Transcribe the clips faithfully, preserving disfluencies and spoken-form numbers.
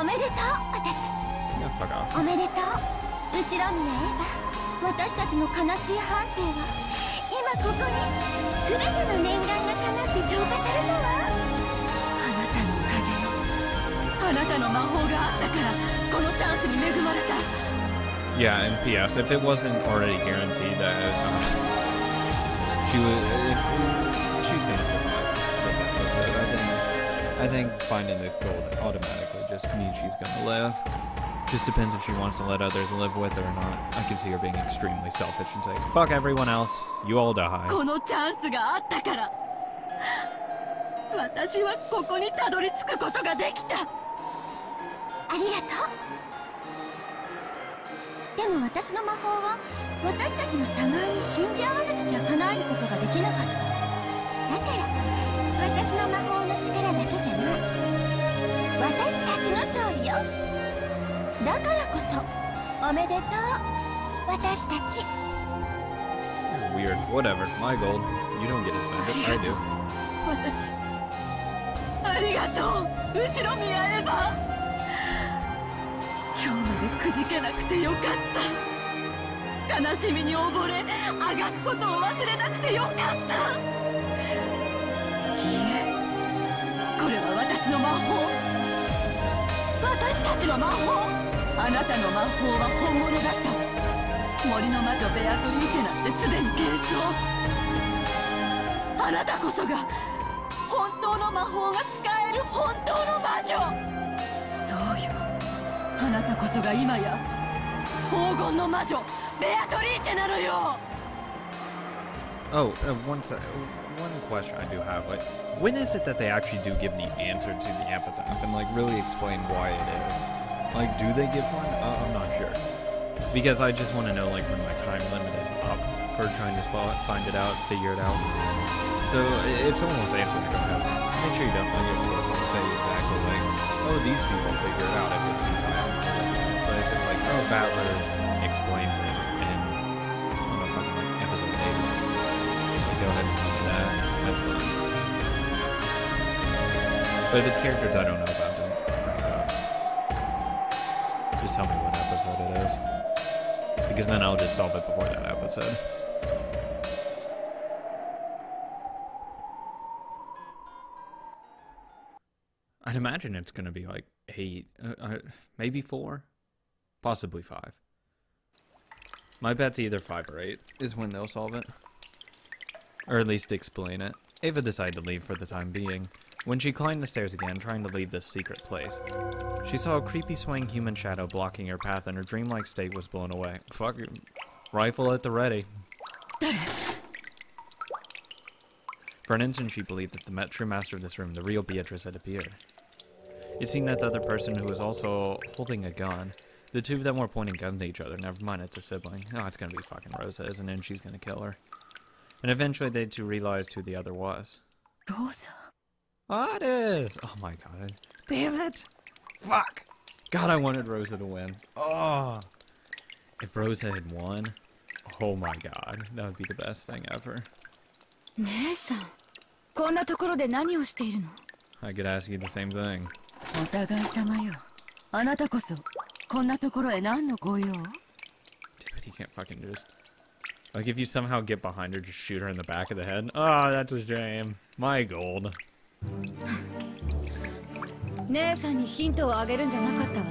おめでとう、私。おめでとう、後ろ宮エヴァ。私たちの悲しい半生は今ここに全ての念願が叶って消化されたわ。あなたのおかげ、あなたの魔法があったからこのチャンスに恵まれた。Yeah, and P S if it wasn't already guaranteed that uh, she would, if, she's gonna survive. I think, I think finding this gold automatically just means she's gonna live. Just depends if she wants to let others live with her or not. I can see her being extremely selfish and saying, "Fuck everyone else, you all die." このチャンスがあったから、私はここにたどり着くことができた。ありがとう。でも私の魔法は私たちの互いに信じ合わなくちゃ叶えることができなかった。だから私の魔法の力だけじゃない。私たちの勝利よ。だからこそおめでとう、私たち。Weird. Whatever. My gold. You don't get to spend it. I do. 私。ありがとう。後ろ見合えば。今日までくじけなくてよかった。悲しみに溺れ、あがくことを忘れなくてよかった。いいえ、これは私の魔法。私たちの魔法。あなたの魔法は本物だった。森の魔女ベアトリーチェなんてすでに幻想。あなたこそが本当の魔法が使える本当の魔女。そうよ。あなたこそが今や黄金の魔女ベアトリーチェなのよ。Oh, uh, one sec. One question I do have. Like, when is it that they actually do give the answer to the epitaph and like really explain why it is? Like, do they give one? Uh, I'm not sure. Because I just want to know like when my time limit is up for trying to find it out, figure it out. So if someone wants to answer, I don't know. Make sure you don't like it and say exactly like, oh, these people figure it out. If it's Battler explains it in I don't know, fucking like episode eight. So go ahead and do that. That's fine. But if it's characters I don't know about, don't bring it up. Just tell me what episode it is. Because then I'll just solve it before that episode. I'd imagine it's gonna be like eight, uh, uh, maybe four. Possibly five. My bet's either five or eight is when they'll solve it. Or at least explain it. Eva decided to leave for the time being. When she climbed the stairs again, trying to leave this secret place, she saw a creepy swaying human shadow blocking her path and her dreamlike state was blown away. Fuck it. Rifle at the ready. For an instant she believed that the true master of this room, the real Beatrice, had appeared. It seemed that the other person who was also holding a gun. The two of them were pointing guns at each other. Never mind, it's a sibling. Oh, it's gonna be fucking Rosa, isn't it? And she's gonna kill her. And eventually they two realized who the other was. Rosa? Oh, it is! Oh my god. Damn it! Fuck! God, I wanted Rosa to win. Oh! If Rosa had won, oh my god, that would be the best thing ever. I could ask you the same thing. こんなところへ何のご用? Dude, you can't fucking just. Like, if you somehow get behind her, just shoot her in the back of the head. Oh, that's a shame. My gold. 姉さんにヒントをあげるんじゃなかったわ。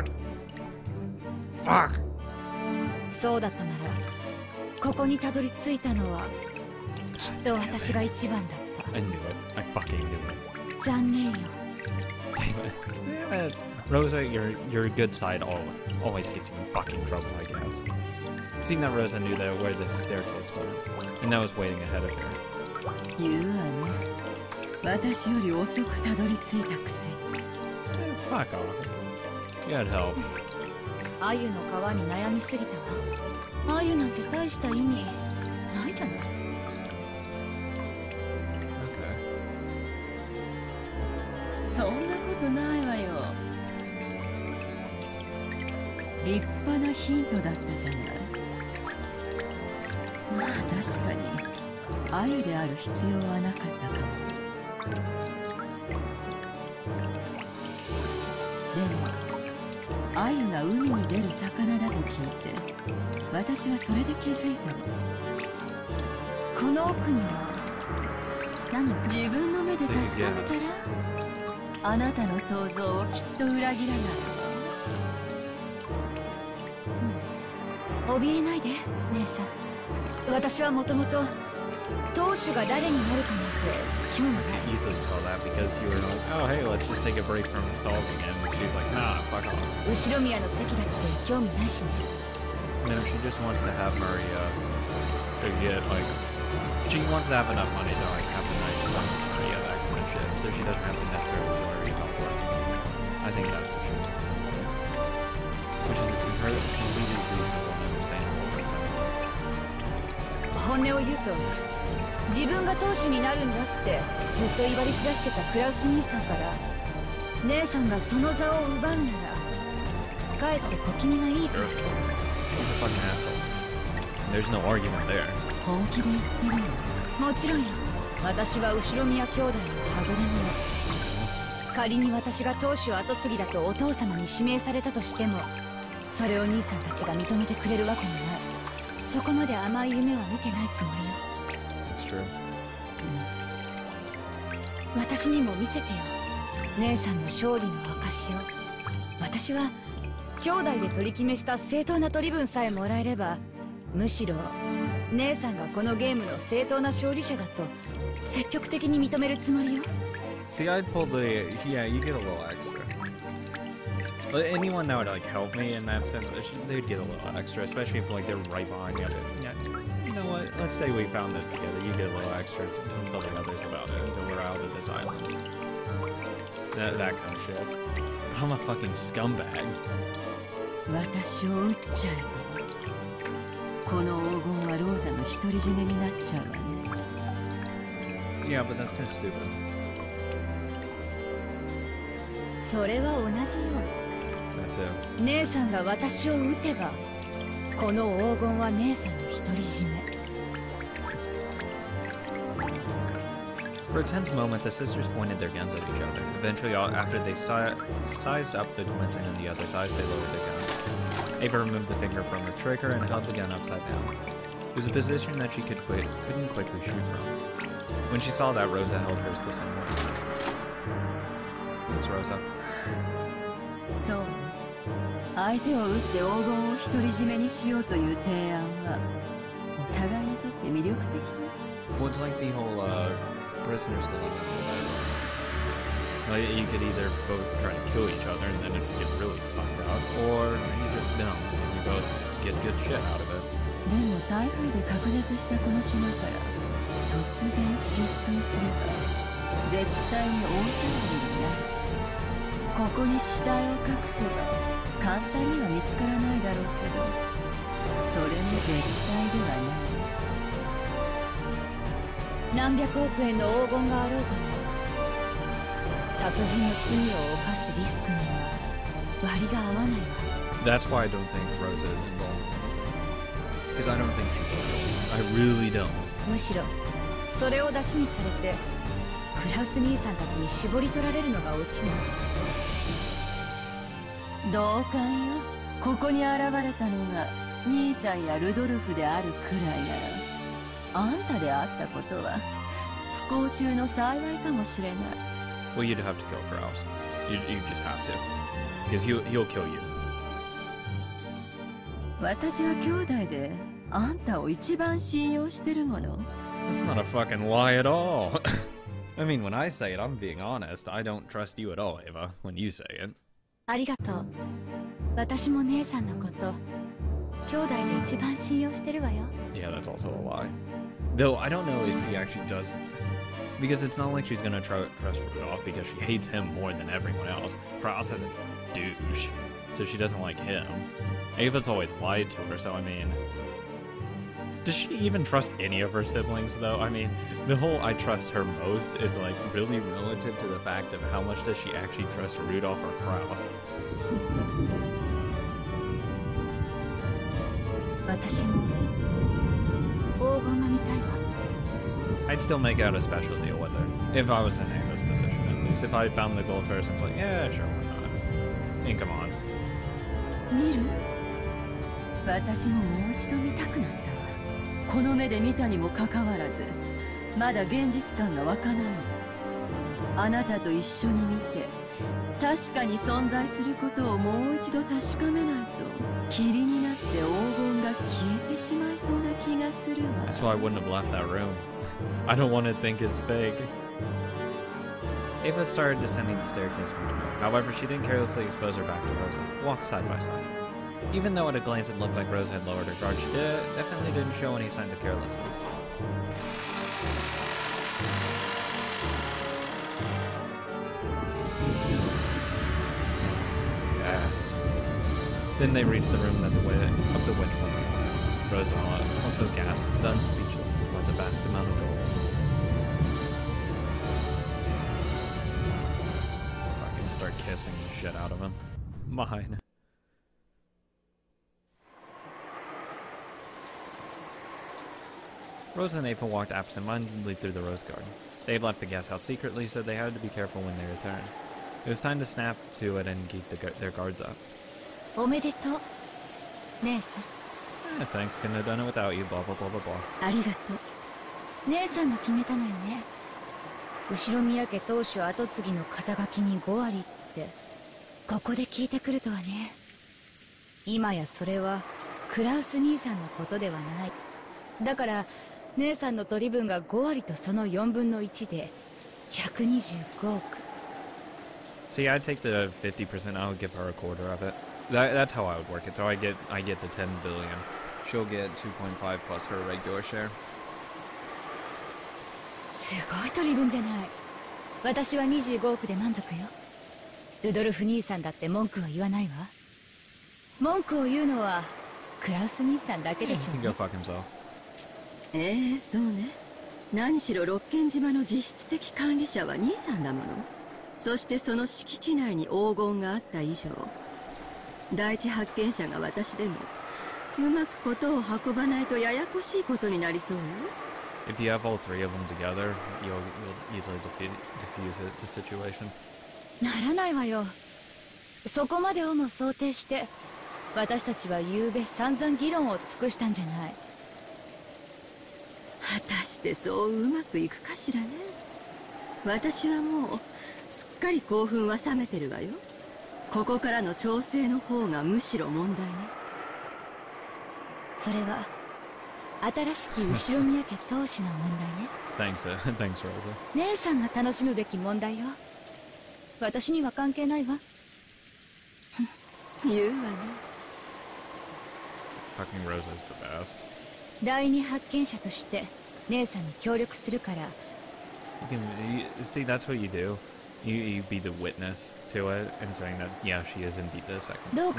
Fuck! Fuck! そうだったなら、ここにたどり着いたのはきっと私が一番だった。I knew it. I fucking knew it. 残念よ。Damn it. Rosa, your your good side always gets you in fucking trouble, I guess. It seemed that Rosa knew that where this staircase was, and that was waiting ahead of her. Oh, fuck off. You had help. Okay. 立派なヒントだったじゃない。まあ確かにアユである必要はなかったかも。でも鮎が海に出る魚だと聞いて、私はそれで気づいたの。この奥には何、自分の目で確かめたらあなたの想像をきっと裏切らないわ。怯えないで、姉さん。私はもともと当主が誰になるかなんて興味ない。You easily tell that because you were like, oh hey, let's just take a break from solving it. She's like, nah, fuck off. 後ろ宮の席だって興味ないしね。No, she just wants to have Maria to get like, she wants to have enough money to like have a nice life with Maria, that kind of shit, so she doesn't have to necessarily worry about what. I think that's what she wants. Which is a completely reasonable and understandable for someone. 本音を言うと、自分が当主になるんだってずっと威張り散らしてたクラウス兄さんから、姉さんがその座を奪うならかえって小気味がいいから。本気で言ってるの？もちろんよ。私は後宮兄弟のはぐれ者。仮に私が当主跡継ぎだとお父様に指名されたとしても、それを兄さんたちが認めてくれるわけもない。そこまで甘い夢は見てないつもりよ。私にも見せてよ、姉さんの勝利の証を。私は兄弟で取り決めした正当な取り分さえもらえれば、むしろ姉さんがこのゲームの正当な勝利者だと積極的に認めるつもりよ。See, I pulled the, yeah, you get a little extra. But anyone that would like help me in that sense, they'd get a little extra, especially if like they're right behind you. Yeah. You know what? Let's say we found this together. You get a little extra and tell the others about it until we're out of this island. That, that kind of shit. But I'm a fucking scumbag. 私を撃っちゃう。この黄金はローザの独り占めになっちゃうわね。Yeah, but that's kind of stupid. それは同じよ。姉さんが私を撃てば、この黄金は姉さんの独り占め。 For a tense moment, the sisters pointed their guns at each other. Eventually, after they si sized up the twins and in the other's eyes, they lowered their guns. Eva removed the finger from her trigger and held the gun upside down. It was a position that she could quit, couldn't quickly shoot from. When she saw that, Rosa held hers the same way. It was Rosa. So... 相手を撃って黄金を独り占めにしようという提案はお互いにとって魅力的ね。Well, it's like the whole uh, prisoner's dilemma. Like, you could either both try to kill each other and then it get really fucked up, or you just don't. You both get good shit out of it. でも台風で隔絶したこの島から突然失踪すれば絶対に大騒ぎになる。ここに死体を隠せば。簡単には見つからないだろうけど、それも絶対ではない。何百億円の黄金があろうとも、殺人の罪を犯すリスクには割が合わないわ。That's why I don't think Rosa is involved. Because I don't think she will. I really don't. むしろ、それを出しにされて、クラウス兄さんたちに絞り取られるのがオチなの。同感よ。ここに現れたのが兄さんやルドルフであるくらいなら、あんたであったことは不幸中の幸いかもしれない。Well, you'd have to kill Kraus. You, you just have to, because he'll he'll kill you. 私は兄弟であんたを一番信用してるもの。That's not a fucking lie at all. I mean, when I say it, I'm being honest. I don't trust you at all, Eva. When you say it. ありがとう。私も姉さんのこと、兄弟で一番信用してるわよ。Yeah, that's also a lie. Though I don't know if she actually does, because it's not like she's gonna try to trust Rudolph because she hates him more than everyone else. Kraus is a douche, so she doesn't like him. Ava's always lied to her, so I mean, does she even trust any of her siblings? Though I mean, the whole "I trust her most" is like really relative to the fact of how much does she actually trust Rudolph or Kraus. 私も黄金が見たいわ。 I'd still make out a special deal with her if I was in Ava's position. At least if I found the gold first, it's like, yeah, sure, why not? think I'm on. That's why I wouldn't have left that room. I don't want to think it's fake. Eva started descending the staircase from the door. However, she didn't carelessly expose her back to Rosa. Walked side by side. Even though at a glance it looked like Rosa had lowered her guard, she did, definitely didn't show any signs of carelessness. Yes. Then they reached the room that the witch, of the witch once again. Rosa also gasped, stunned, speechless, while the vast amount of gold. Start kissing the shit out of him. Mine. Rosa and Eva walked absentmindedly through the rose garden. They had left the guest house secretly, so they had to be careful when they returned. It was time to snap to it and keep the gu their guards up. Omedetou, nee-san. Eh, thanks, couldn't have done it without you, blah blah blah blah blah. Arigatou. Nee-san no kimeta no yo ne. See, I'd take the fifty percent, I would give her a quarter of it. That, that's how I would work it, so I get I get the ten billion. She'll get two point five plus her regular share. Yeah, he can go fuck himself. If you have all three of them together, you'll, you'll easily defu diffuse it, the situation. Thanks, uh, thanks, Rosa. Fucking Rosa's the best. You can, you, see, that's what you do. You, you be the witness to it and saying that, yeah, she is indeed the second. Yeah.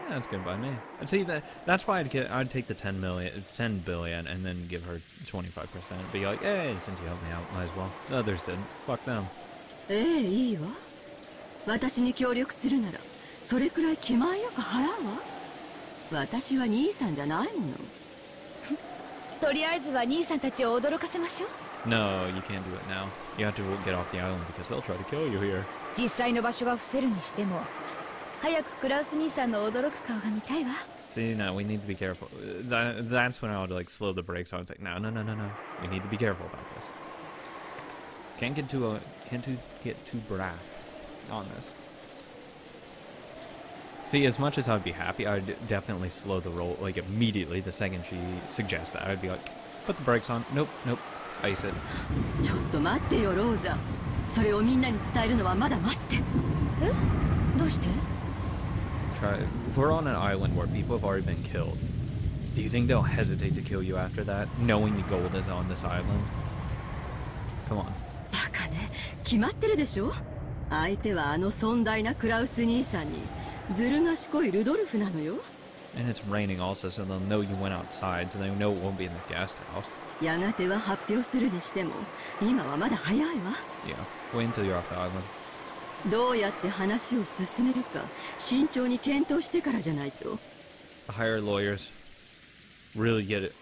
Yeah, that's good by me. And see, that that's why I'd get I'd take the ten million, ten billion, and then give her twenty five percent. Be like, hey, since you helped me out, might as well. The others didn't. Fuck them. No, you can't do it now. You have to get off the island because they'll try to kill you here. See, now we need to be careful. That, that's when I would like slow the brakes on. It's like, no, no, no, no, no. We need to be careful about this. Can't get too, uh, can't too, get too brash on this. See, as much as I'd be happy, I'd definitely slow the roll like immediately the second she suggests that. I'd be like, put the brakes on. Nope, nope. I said. Try, we're on an island where people have already been killed. Do you think they'll hesitate to kill you after that, knowing the gold is on this island? Come on. And it's raining also, so they'll know you went outside, so they know it won't be in the guest house. Yeah, wait until you're off the island. The higher lawyers really get it.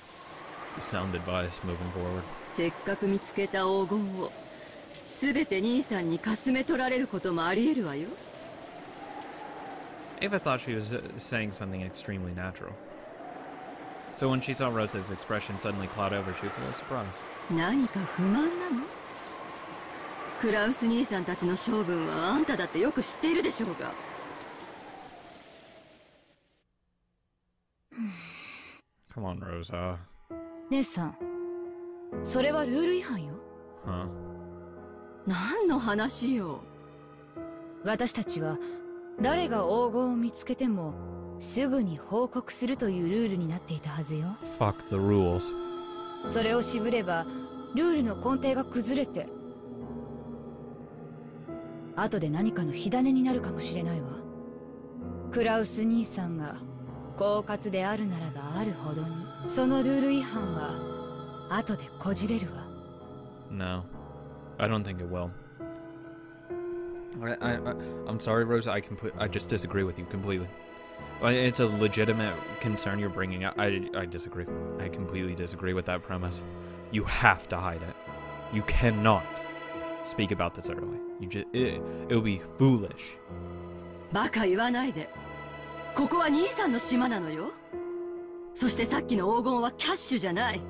sound advice moving forward. せっかく見つけた黄金を全て兄さんにかすめ取られることもあり得るわよ。 Eva thought she was saying something extremely natural. So when she saw Rosa's expression suddenly cloud over, she was a little surprised. 何か不満なの? クラウス兄さんたちの性分はあんただってよく知っているでしょうが。 Come on, Rosa. 姉さん、それはルール違反よ。Huh? 何の話よ。私たちは誰が黄金を見つけてもすぐに報告するというルールになっていたはずよ。Fuck the rules. それを渋ればルールの根底が崩れて、後で何かの火種になるかもしれないわ。クラウス兄さんが狡猾であるならばあるほどに、そのルール違反は後でこじれるわ。No, I don't think it will. I, I, I, I'm sorry, Rosa. I can put. I just disagree with you completely. It's a legitimate concern you're bringing up. I, I disagree. I completely disagree with that premise. You have to hide it. You cannot speak about this early. You just it, it'll be foolish. バカ言わないで。ここは兄さんの島なのよ。そしてさっきの黄金はキャッシュじゃない。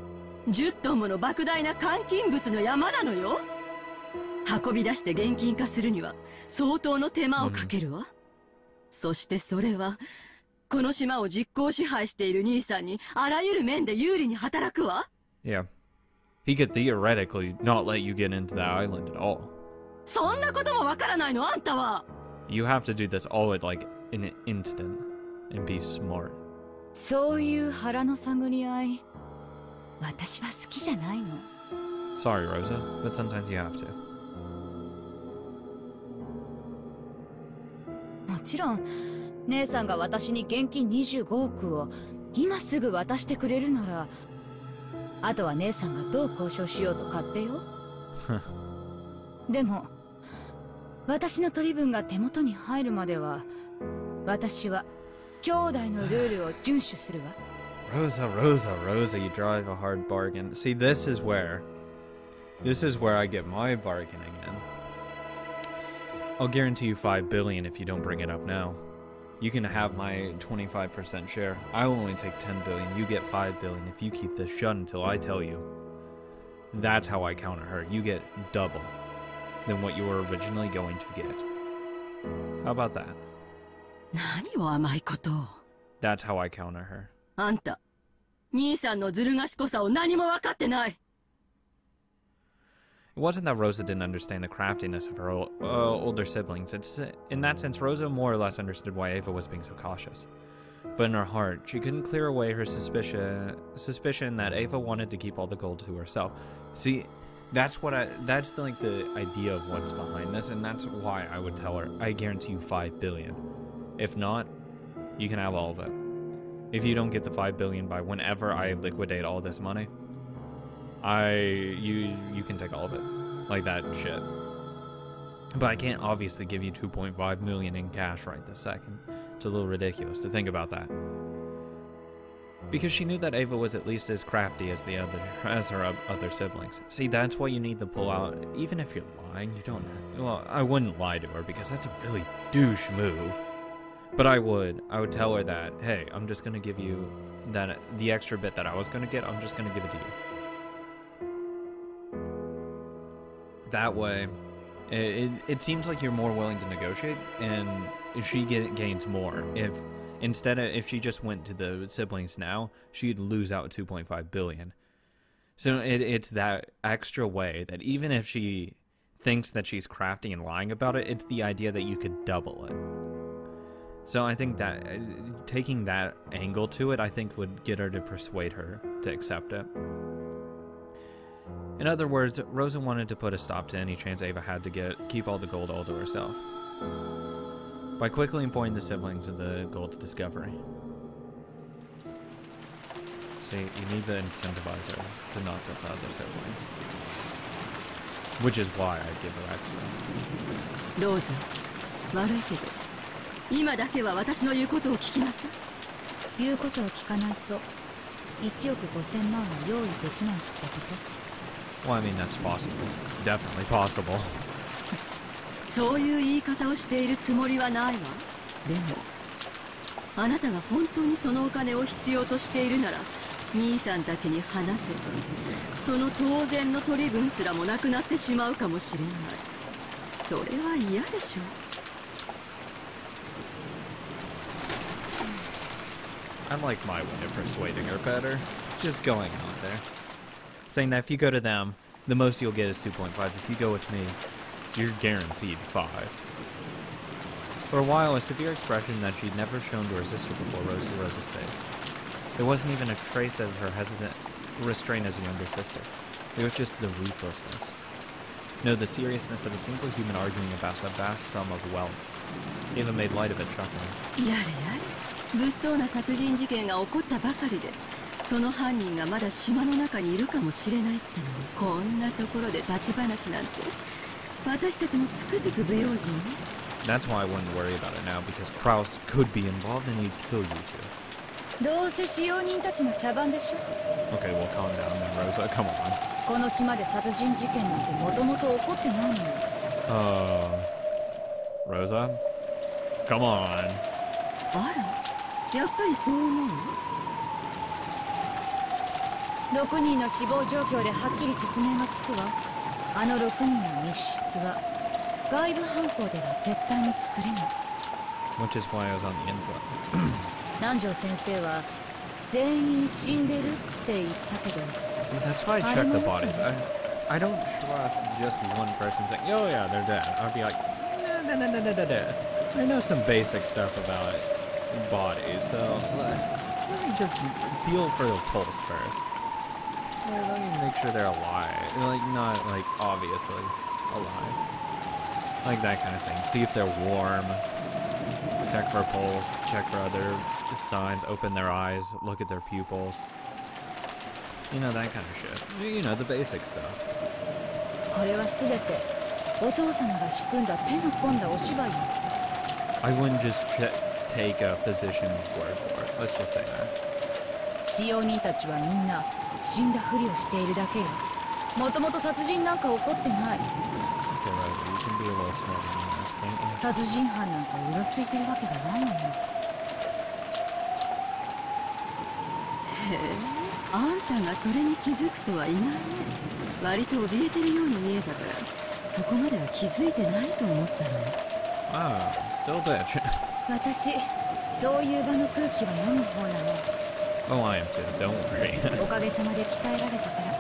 じゅうトンもの莫大な換金物の山なのよ。運び出して現金化するには相当の手間をかけるわ。Mm. そしてそれはこの島を実効支配している兄さんにあらゆる面で有利に働くわ。Yeah. He could theoretically not let you get into that island at all. そんなこともわからないのあんたは。You have to do this all at like in an instant and be smart. そういう腹の探り合い、私は好きじゃないの。Sorry, Rosa, but sometimes you have to. もちろん、姉さんが私に現金にじゅうごおくを今すぐ渡してくれるなら、あとは姉さんがどう交渉しようと勝手よ。でも、私の取り分が手元に入るまでは、私は。Rosa, Rosa, Rosa, you drive a hard bargain. See, this is where, this is where I get my bargaining in. I'll guarantee you five billion if you don't bring it up now. You can have my twenty-five percent share. I'll only take ten billion. You get five billion if you keep this shut until I tell you. That's how I counter her. You get double than what you were originally going to get. How about that? 何を甘いことを。That's how I counter her. あんた、兄さんのずる賢さを何も分かってない。It wasn't that Rosa didn't understand the craftiness of her old, uh, older siblings. It's in that sense Rosa more or less understood why Eva was being so cautious. But in her heart, she couldn't clear away her suspicion suspicion that Eva wanted to keep all the gold to herself. See, that's what I that's the, like the idea of what's behind this, and that's why I would tell her, I guarantee you five billion. If not, you can have all of it. If you don't get the five billion by whenever I liquidate all this money, I you you can take all of it. Like that shit. But I can't obviously give you two point five million in cash right this second. It's a little ridiculous to think about that. Because she knew that Eva was at least as crafty as the other as her other siblings. See, that's why you need the pull out. Even if you're lying, you don't have, well, I wouldn't lie to her because that's a really douche move. But I would. I would tell her that, hey, I'm just going to give you that the extra bit that I was going to get, I'm just going to give it to you. That way, it, it, it seems like you're more willing to negotiate, and she get, gains more. If instead of, if she just went to the siblings now, she'd lose out two point five billion dollars. So it, it's that extra way that even if she thinks that she's crafty and lying about it, it's the idea that you could double it. So I think that uh, taking that angle to it, I think would get her to persuade her to accept it. In other words, Rosa wanted to put a stop to any chance Eva had to get keep all the gold all to herself. By quickly informing the siblings of the gold's discovery. See, you need the incentivizer to not tell the other siblings. Which is why I give her extra. Rosa,悪いけど。 今だけは私の言うことを聞きなさい。言うことを聞かないといちおくごせんまんは用意できないってこと? Well, I mean, that's possible. Definitely possible. そういう言い方をしているつもりはないわ。でも、あなたが本当にそのお金を必要としているなら、兄さんたちに話せば、その当然の取り分すらもなくなってしまうかもしれない。それは嫌でしょう。 I like my way of persuading her better. Just going out there. Saying that if you go to them, the most you'll get is two point five. If you go with me, you're guaranteed five. For a while, a severe expression that she'd never shown to her sister before rose to Rosa's face. There wasn't even a trace of her hesitant restraint as a younger sister. It was just the ruthlessness. No, the seriousness of a single human arguing about a vast sum of wealth. Eva made light of it, chuckling. Yeah, yeah. 物騒な殺人事件が起こったばかりで、その犯人がまだ島の中にいるかもしれないってのに、こんなところで立ち話なんて、私たちもつくづく不用心ね。That's why I wouldn't worry about it now, because Kraus could be involved and he'd kill you too. どうせ使用人たちの茶番でしょ。Okay, well calm down then, Rosa. Come on. この島で殺人事件なんてもともと起こってないのよ。Uh, Rosa? Come on. あら。 やっぱりそう思う。ろくにんの死亡状況ではっきり説明がつくわ。あのろくにんの密室は外部犯行では絶対に作れない。Which is why I was on the inside. 南條先生は全員死んでるって言ったけど。So that's why I checked the bodies. I I don't trust just one person saying, "Oh yeah, they're dead." I'd be like, "No, no, no, no, no, no. I know some basic stuff about it." Body, so let, let me just feel for the pulse first. Yeah, let me make sure they're alive, like not like obviously alive, like that kind of thing. See if they're warm. Check for pulse. Check for other signs. Open their eyes. Look at their pupils. You know that kind of shit. You know the basic stuff. これはすべてお父様が仕組んだ手の込んだお芝居。I wouldn't just check. Take a physician's word for it. Let's just say that. 使用人たちはみんな死んだふりをしているだけよ。もともと殺人なんか起こってない。殺人犯なんかうろついてるわけがないのよ。へえ、あんたがそれに気づくとは意外ね。割と怯えてるように見えたから、そこまでは気づいてないと思ったの。ああ、still bitch. 私、そういう場の空気は読む方なの。Oh, I am too. Don't worry. おかげさまで鍛えられたから。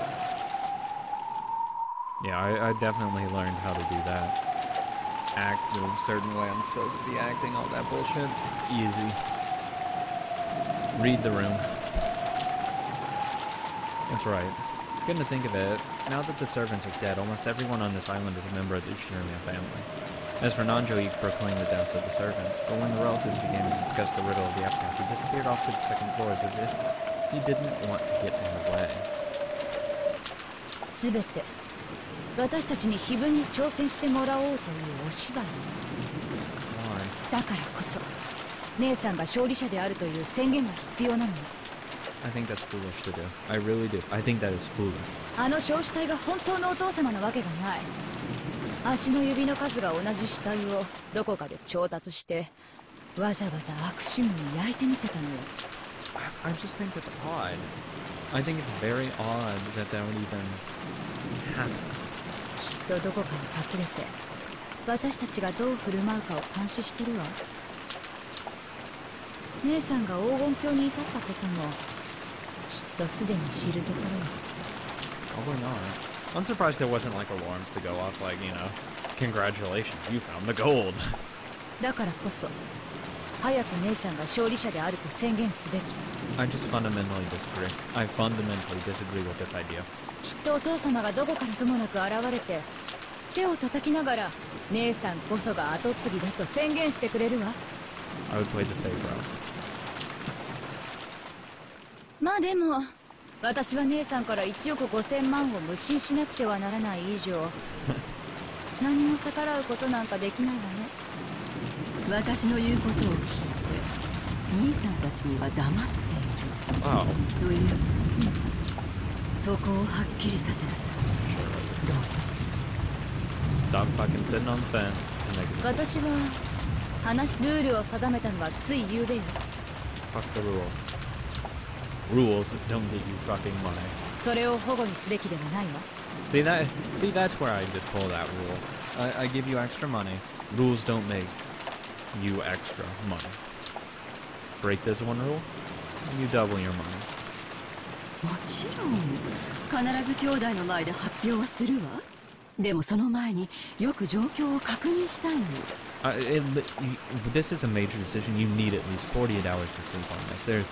Yeah, I, I definitely learned how to do that. Act the certain way I'm supposed to be acting. All that bullshit. Easy. Read the room. That's right. Good to think of it. Now that the servants are dead, almost everyone on this island is a member of the Ushirimiya family. As for Nanjo, he proclaimed the deaths of the servants, but when the relatives began to discuss the riddle of the aftermath, he disappeared off to the second floors as if he didn't want to get in the way. すべて私たちに非分に挑戦してもらおうというお芝居。だからこそ姉さんが勝利者であるという宣言が必要なの。I think that's foolish to do. I really do. I think that is foolish. あの焼死体が本当のお父様なわけがない。 足の指の数が同じ死体をどこかで調達してわざわざ悪趣味に焼いてみせたのよ。I just think it's odd. I think it's very odd that that would even happen. きっとどこかに隠れて私たちがどう振る舞うかを監視してるわ。姉さんが黄金郷に至ったこともきっとすでに知るところよ。Probably not. I'm surprised there wasn't like alarms to go off, like, you know, congratulations, you found the gold. だからこそ早く姉さんが勝利者であると宣言すべき。I just fundamentally disagree. I fundamentally disagree with this idea. きっとお父様がどこからともなく現れて、手を叩きながら姉さんこそが後継ぎだと宣言してくれるわ。I would play the safe route. まあでも。 私は姉さんからいちおくごせんまんを無心しなくてはならない以上何も逆らうことなんかできないわね。私の言うことを聞いて兄さんたちには黙っている。Wow. Stop fucking sitting on the fence. Fuck the rules. Rules don't get you fucking money. See that? See, that's where I just pull that rule. I, I give you extra money. Rules don't make you extra money. Break this one rule, and you double your money. Uh, it, this is a major decision. You need at least forty-eight hours to sleep on this. There's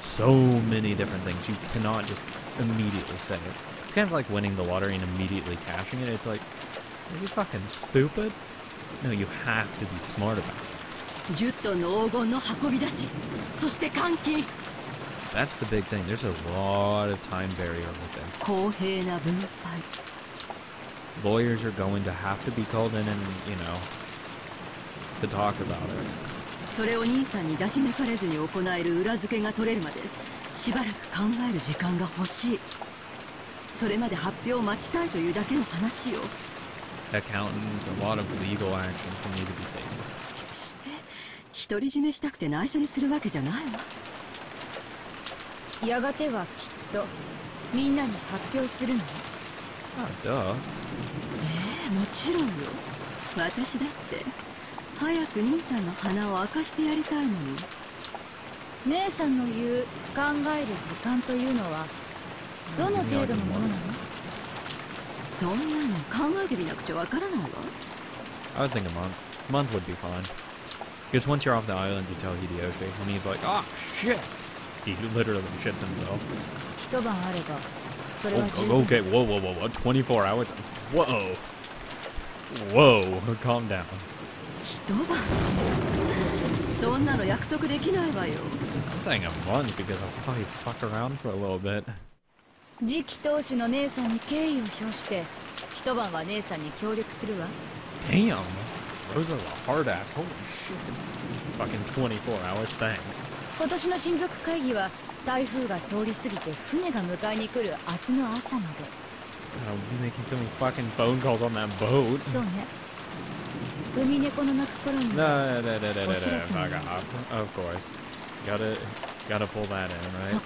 so many different things. You cannot just immediately say it. It's kind of like winning the lottery and immediately cashing it. It's like, are you fucking stupid? No, you have to be smart about it. That's the big thing. There's a lot of time barrier with it. Lawyers are going to have to be called in and, you know, to talk about it. Accountants, a lot of legal action for me to be taken. Ah, duh. I would think a month. A month would be fine. Because once you're off the island, you tell Hideyoshi, and he's like, ah, oh, shit! He literally shits himself. Oh, okay, whoa, whoa, whoa, whoa, twenty-four hours? Whoa! Whoa, calm down. I'm saying a month because I'll probably fuck around for a little bit. Damn, Rosa's a hard ass. Holy shit! Fucking twenty-four hours, thanks. God, I'll be making so many fucking phone calls on that boat. No, no, no, no, no, no, no. Fuck off. Of course. Gotta, gotta pull that in, right? Oh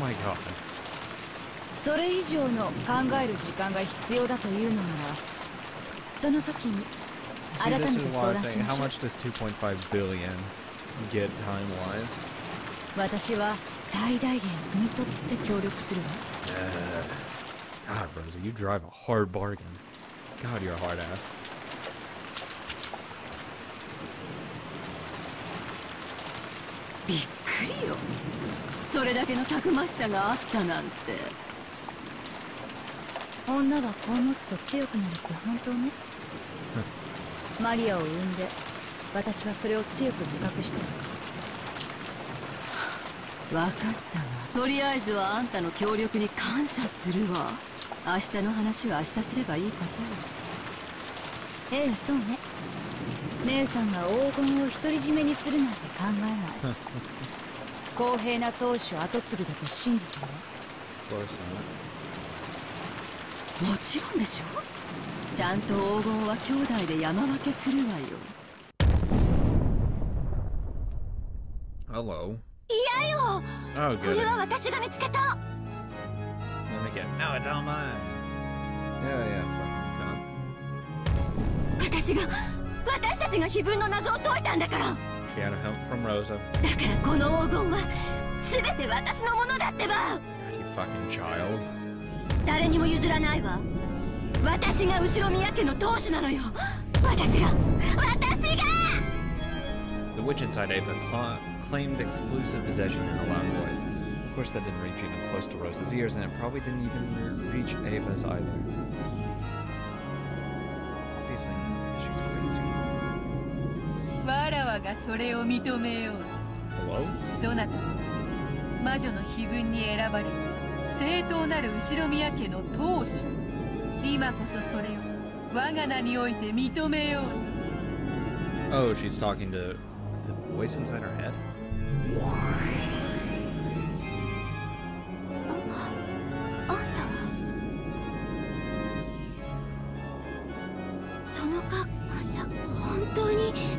my god. See, this is why I'm saying, how much does two point five billion get time-wise? Uh, God, Rosa, you drive a hard bargain. God, you're a hard ass. Huh. 姉さんが黄金を独り占めにするなんて考えない。公平な投資を後継ぎだと信じてる。もちろんでしょ。ちゃんと黄金は兄弟で山分けするわよ。Hello。いやよ。これは私が見つけた。Let me get. No, it's all mine. Yeah, yeah. 私が She had help from Rosa. God, you fucking child. The witch inside Eva claimed exclusive possession in a loud voice. Of course, that didn't reach even close to Rosa's ears, and it probably didn't even reach Eva's either. Obviously, she's crazy. Hello? Oh, she's talking to the voice inside her head? その格好、まさか本当に。